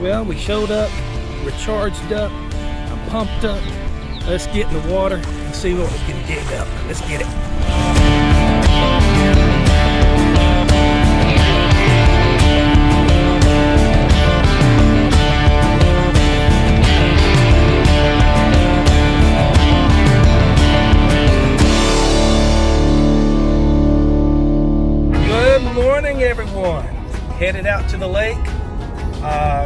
Well, we showed up, we're charged up, I'm pumped up. Let's get in the water and see what we can dig up. Let's get it. Everyone, headed out to the lake.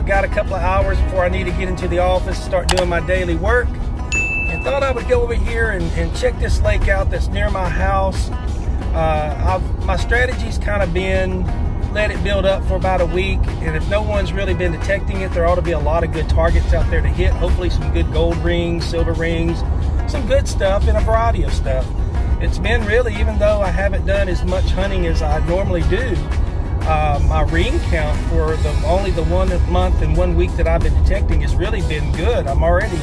Got a couple of hours before I need to get into the office, start doing my daily work, and thought I would go over here and check this lake out that's near my house. My strategy's kind of been let it build up for about a week, and if no one's really been detecting it, there ought to be a lot of good targets out there to hit. Hopefully some good gold rings, silver rings, some good stuff, and a variety of stuff. It's been really, even though I haven't done as much hunting as I normally do, my ring count for only the 1 month and 1 week that I've been detecting has really been good. I'm already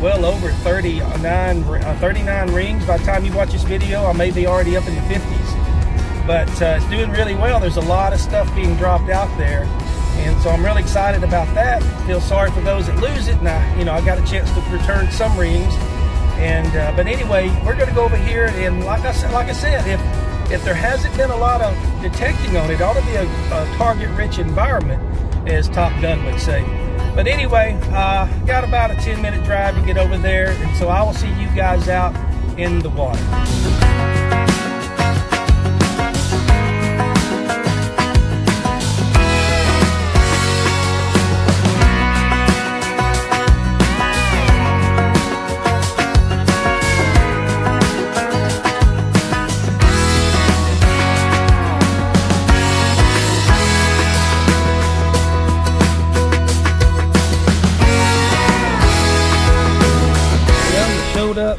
well over 39 rings. By the time you watch this video, I may be already up in the 50s. But it's doing really well. There's a lot of stuff being dropped out there. And so I'm really excited about that. Feel sorry for those that lose it. And I got a chance to return some rings. And but anyway, we're going to go over here. And like I said, if there hasn't been a lot of detecting on it, ought to be a target-rich environment, as Top Gun would say. But anyway, got about a 10-minute drive to get over there, and so I will see you guys out in the water. Up,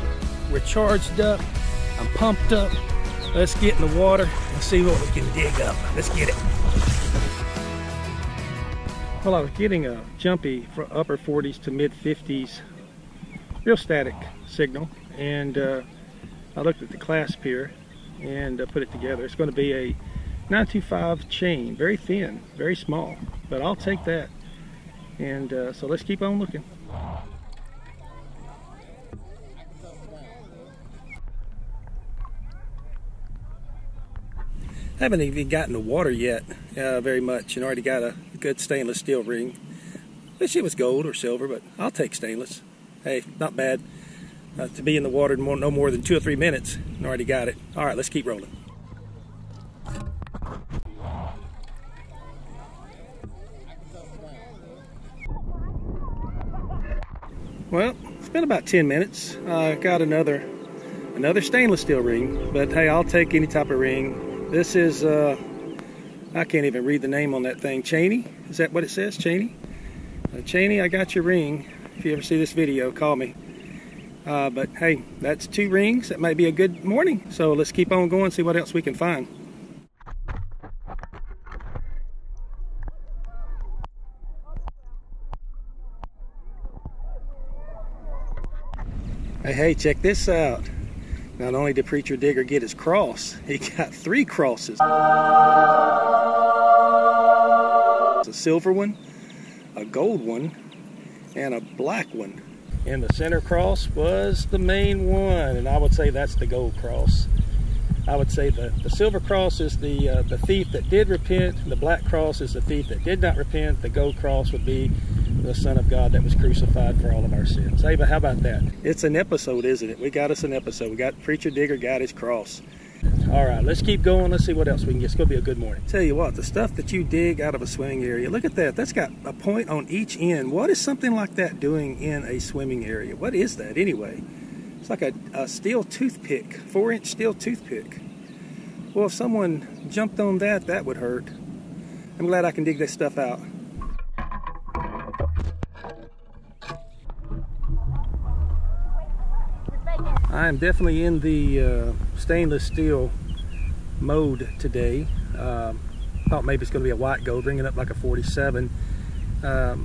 we're charged up, I'm pumped up. Let's get in the water and see what we can dig up. Let's get it. Well, I was getting a jumpy from upper 40s to mid 50s, real static signal, and I looked at the clasp here and put it together. It's going to be a 925 chain, very thin, very small, but I'll take that. And so let's keep on looking. I haven't even gotten the water yet very much, and already got a good stainless steel ring. Wish it was gold or silver, but I'll take stainless. Hey, not bad to be in the water no more than 2 or 3 minutes, and already got it. All right, let's keep rolling. Well, it's been about 10 minutes. I got another stainless steel ring, but hey, I'll take any type of ring. This is, I can't even read the name on that thing. Cheney? Is that what it says? Cheney? Cheney, I got your ring. If you ever see this video, call me. But hey, that's 2 rings. That might be a good morning. So let's keep on going, see what else we can find. Hey, check this out. Not only did Preacher Digger get his cross, he got 3 crosses. A silver one, a gold one, and a black one. And the center cross was the main one, and I would say that's the gold cross. I would say the silver cross is the thief that did repent, and the black cross is the thief that did not repent. The gold cross would be the Son of God that was crucified for all of our sins. Hey, but how about that? It's an episode, isn't it? We got us an episode. We got Preacher Digger got his cross. All right, let's keep going. Let's see what else we can get. It's going to be a good morning. Tell you what, the stuff that you dig out of a swimming area, look at that. That's got a point on each end. What is something like that doing in a swimming area? What is that anyway? It's like a steel toothpick, 4-inch steel toothpick. Well, if someone jumped on that, that would hurt. I'm glad I can dig this stuff out. I am definitely in the stainless steel mode today. Thought maybe it's going to be a white gold, ringing up like a 47. A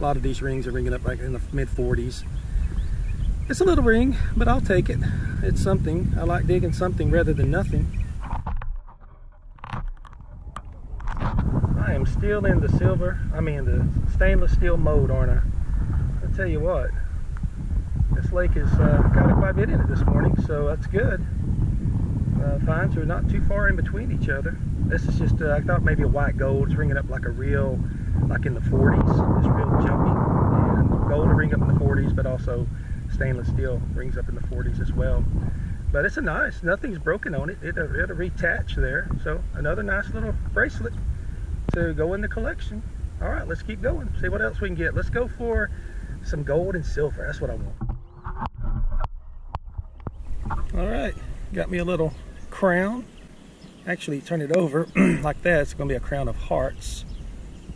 lot of these rings are ringing up like in the mid 40s. It's a little ring, but I'll take it. It's something. I like digging something rather than nothing. I am still in the stainless steel mode, aren't I? I'll tell you what, this lake has got quite a bit in it this morning, so that's good. Finds are not too far in between each other. This is just, I thought maybe a white gold. It's ringing up like a real, like in the 40s, just real jumpy. And gold will ring up in the 40s, but also stainless steel rings up in the 40s as well. But it's a nice, nothing's broken on it. It'll reattach there. So another nice little bracelet to go in the collection. All right, let's keep going, see what else we can get. Let's go for some gold and silver. That's what I want. All right, got me a little crown. Actually, turn it over like that. It's going to be a crown of hearts,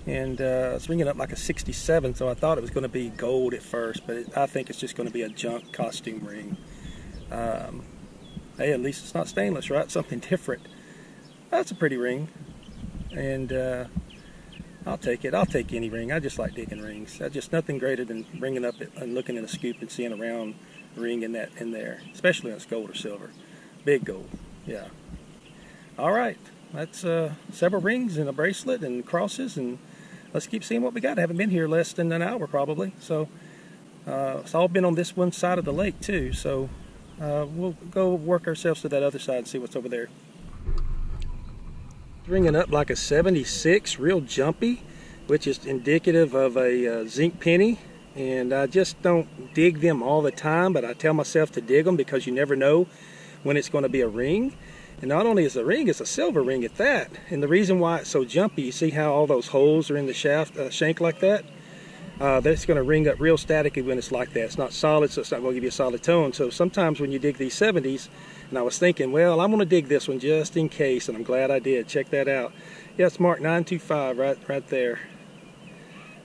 and it's ringing up like a 67. So I thought it was going to be gold at first, but I think it's just going to be a junk costume ring. Hey, at least it's not stainless, right? Something different. That's a pretty ring, and I'll take it. I'll take any ring. I just like digging rings. I just nothing greater than bringing up and looking in a scoop and seeing a round ring in that in there, especially when it's gold or silver, big gold. Yeah. All right, that's several rings and a bracelet and crosses, and let's keep seeing what we got. I haven't been here less than an hour probably, so it's all been on this one side of the lake too, so we'll go work ourselves to that other side and see what's over there. It's ringing up like a 76, real jumpy, which is indicative of a zinc penny, and I just don't dig them all the time, but I tell myself to dig them because you never know when it's going to be a ring. And not only is the ring, it's a silver ring at that. And the reason why it's so jumpy, you see how all those holes are in the shaft, shank like that? That's going to ring up real staticky when it's like that. It's not solid, so it's not going to give you a solid tone. So sometimes when you dig these 70s, and I was thinking, well, I'm going to dig this one just in case, and I'm glad I did. Check that out. Yeah, it's marked 925 right there.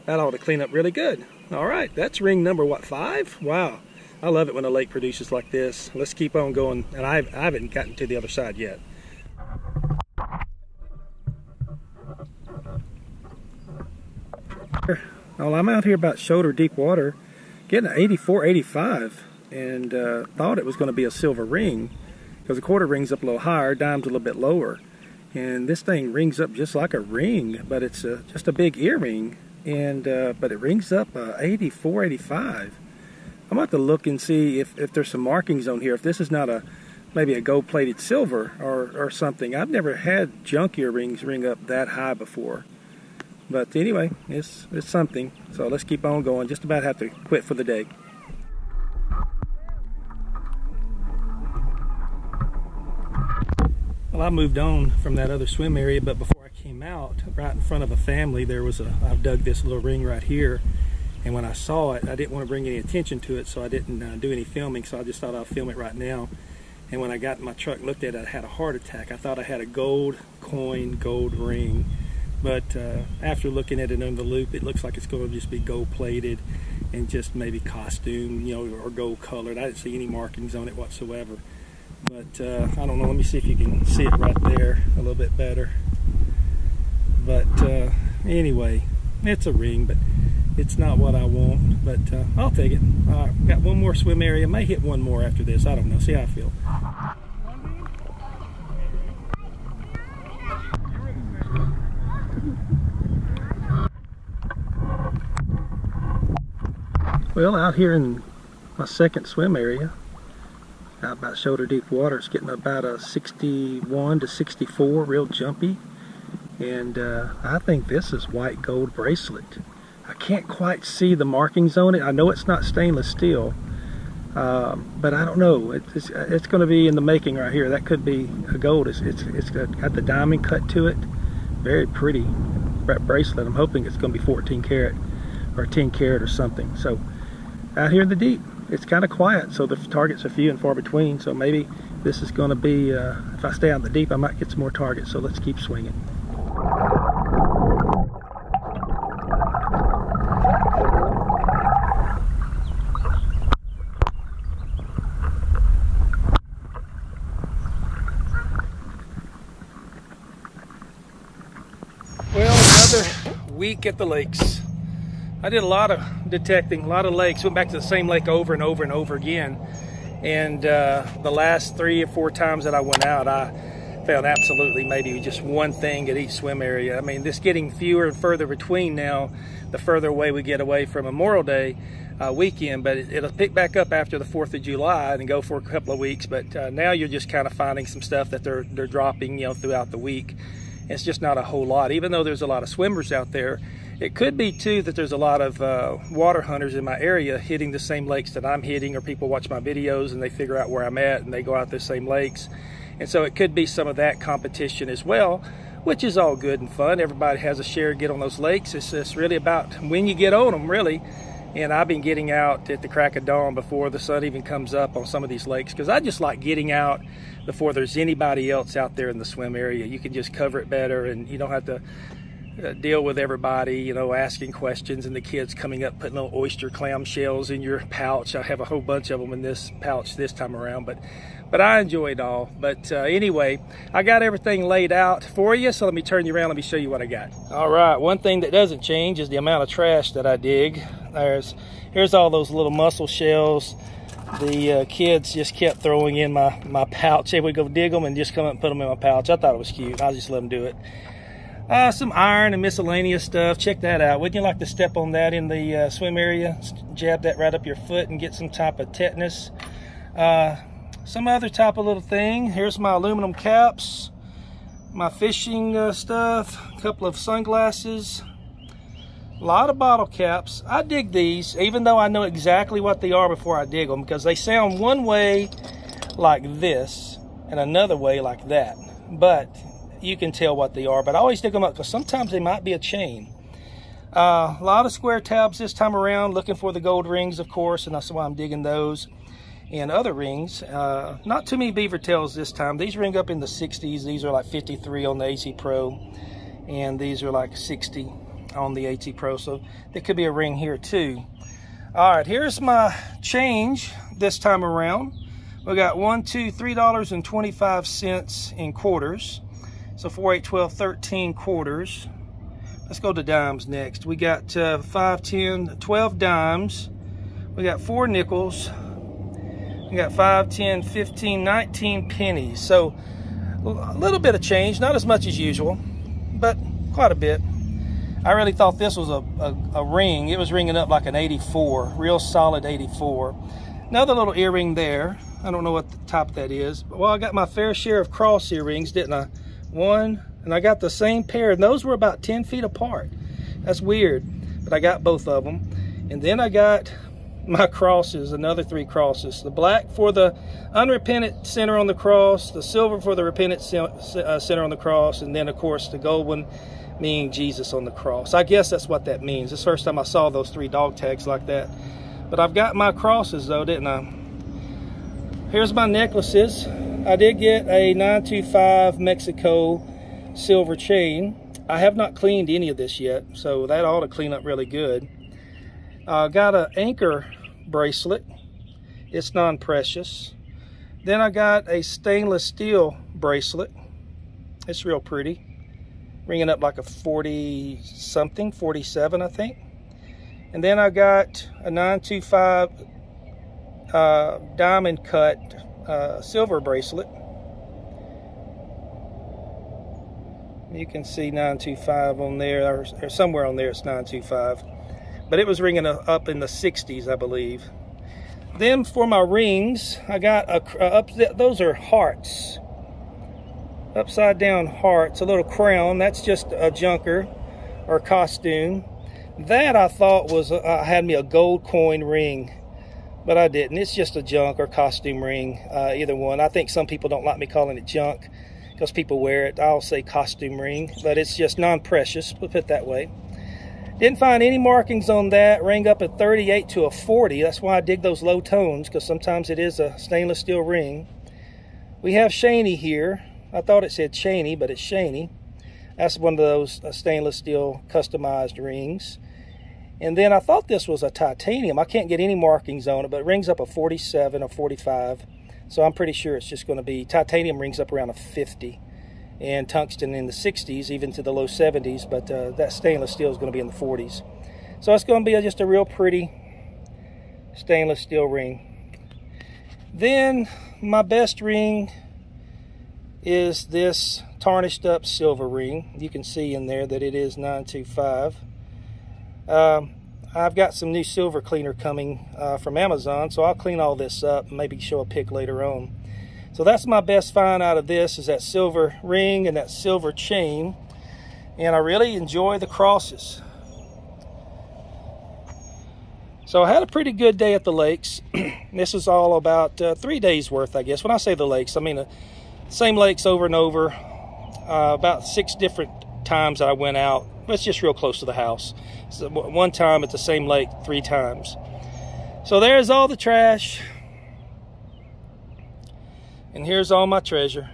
That ought to clean up really good. All right, that's ring number, what, 5? Wow. I love it when a lake produces like this. Let's keep on going, and I haven't gotten to the other side yet. Well, I'm out here about shoulder deep water, getting an 84, 85, and thought it was going to be a silver ring because a quarter rings up a little higher, dime's a little bit lower, and this thing rings up just like a ring, but it's just a big earring, and but it rings up 84, 85. I'm going to have to look and see if there's some markings on here, if this is not a maybe a gold-plated silver or something. I've never had junkier rings ring up that high before. But anyway, it's something. So let's keep on going. Just about have to quit for the day. Well, I moved on from that other swim area, but before I came out, right in front of a family, there was I've dug this little ring right here. And when I saw it, I didn't want to bring any attention to it, so I didn't do any filming, so I just thought I'll film it right now. And when I got in my truck and looked at it, I had a heart attack. I thought I had a gold coin, gold ring. But after looking at it on the loop, it looks like it's going to just be gold-plated and just maybe costume, you know, or gold-colored. I didn't see any markings on it whatsoever. But I don't know. Let me see if you can see it right there a little bit better. But anyway, it's a ring, but it's not what I want, but I'll take it. All right, got one more swim area. May hit one more after this. I don't know. See how I feel. Well, out here in my second swim area, out about shoulder deep water, it's getting about a 61 to 64, real jumpy. And I think this is white gold bracelet. I can't quite see the markings on it. I know it's not stainless steel, but I don't know. It's going to be in the making right here. That could be a gold. It's got the diamond cut to it. Very pretty bracelet. I'm hoping it's going to be 14 karat or 10 karat or something. So out here in the deep, it's kind of quiet, so the targets are few and far between. So maybe this is going to be, if I stay out in the deep, I might get some more targets. So let's keep swinging. Week at the lakes. I did a lot of detecting, a lot of lakes, went back to the same lake over and over and over again, and the last 3 or 4 times that I went out, I found absolutely maybe just one thing at each swim area. I mean, this getting fewer and further between now, the further away we get away from Memorial Day weekend, but it'll pick back up after the 4th of July and go for a couple of weeks. But now you're just kind of finding some stuff that they're dropping, you know, throughout the week. It's just not a whole lot, even though there's a lot of swimmers out there. It could be too that there's a lot of water hunters in my area hitting the same lakes that I'm hitting, or people watch my videos and they figure out where I'm at and they go out those same lakes. And so it could be some of that competition as well, which is all good and fun. Everybody has a share, get on those lakes. It's just really about when you get on them, really. And I've been getting out at the crack of dawn before the sun even comes up on some of these lakes, because I just like getting out before there's anybody else out there in the swim area. You can just cover it better and you don't have to deal with everybody, you know, asking questions and the kids coming up putting little oyster clam shells in your pouch. I have a whole bunch of them in this pouch this time around, but I enjoy it all. But anyway, I got everything laid out for you, so let me turn you around, let me show you what I got. All right, one thing that doesn't change is the amount of trash that I dig. Here's all those little mussel shells. The kids just kept throwing in my pouch. They would go dig them and just come up and put them in my pouch. I thought it was cute. I just let them do it. Some iron and miscellaneous stuff. Check that out. Wouldn't you like to step on that in the swim area? Jab that right up your foot and get some type of tetanus. Some other type of little thing. Here's my aluminum caps, my fishing stuff, a couple of sunglasses, a lot of bottle caps. I dig these, even though I know exactly what they are before I dig them, because they sound one way like this and another way like that, but you can tell what they are. But I always dig them up because sometimes they might be a chain. A lot of square tabs this time around, looking for the gold rings, of course, and that's why I'm digging those and other rings. Not too many beaver tails this time. These ring up in the 60s. These are like 53 on the AT Pro, and these are like 60 on the AT Pro, so there could be a ring here too. All right, here's my change this time around. We got $1, $2, $3.25 in quarters, so 4, 8, 12, 13 quarters. Let's go to dimes next. We got 5, 10, 12 dimes. We got 4 nickels. We got 5, 10, 15, 19 pennies, so a little bit of change, not as much as usual, but quite a bit. I really thought this was a ring. It was ringing up like an 84, real solid 84. Another little earring there. I don't know what the type that is. Well, I got my fair share of cross earrings, didn't I? One, and I got the same pair, and those were about 10 feet apart. That's weird, but I got both of them. And then I got my crosses, another 3 crosses. The black for the unrepentant center on the cross, the silver for the repentant center on the cross, and then, of course, the gold one, meaning Jesus on the cross. I guess that's what that means. It's the first time I saw those 3 dog tags like that. But I've got my crosses though, didn't I? Here's my necklaces. I did get a 925 Mexico silver chain. I have not cleaned any of this yet, so that ought to clean up really good. I got an anchor bracelet. It's non-precious. Then I got a stainless steel bracelet. It's real pretty. Ringing up like a 40 something, 47 I think. And then I got a 925 diamond cut silver bracelet. You can see 925 on there, or somewhere on there it's 925, but it was ringing up in the 60s, I believe. Then for my rings, I got those are hearts, upside down hearts, a little crown. That's just a junker or costume. That I thought was had me a gold coin ring, but I didn't. It's just a junk or costume ring, either one. I think some people don't like me calling it junk because people wear it. I'll say costume ring, but it's just non-precious, put it that way. Didn't find any markings on that. Ring up at 38 to a 40. That's why I dig those low tones, because sometimes it is a stainless steel ring. We have Shaney here. I thought it said Cheney, but it's Shaney. That's one of those stainless steel customized rings. And then I thought this was a titanium. I can't get any markings on it, but it rings up a 47 or 45. So I'm pretty sure it's just going to be titanium. Rings up around a 50, and tungsten in the 60s, even to the low 70s. But that stainless steel is going to be in the 40s. So it's going to be just a real pretty stainless steel ring. Then my best ring is this tarnished up silver ring. You can see in there that it is 925. I've got some new silver cleaner coming from Amazon, so I'll clean all this up and maybe show a pic later on. So that's my best find out of this, is that silver ring and that silver chain. And I really enjoy the crosses. So I had a pretty good day at the lakes. This is all about 3 days worth, I guess. When I say the lakes, I mean the same lakes over and over. About 6 different times that I went out. But it's just real close to the house. So one time at the same lake 3 times. So there's all the trash. And here's all my treasure.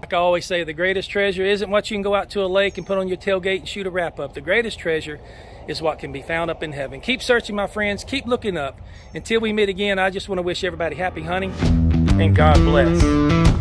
Like I always say, the greatest treasure isn't what you can go out to a lake and put on your tailgate and shoot a wrap up. The greatest treasure is what can be found up in heaven. Keep searching, my friends. Keep looking up. Until we meet again, I just want to wish everybody happy hunting and God bless.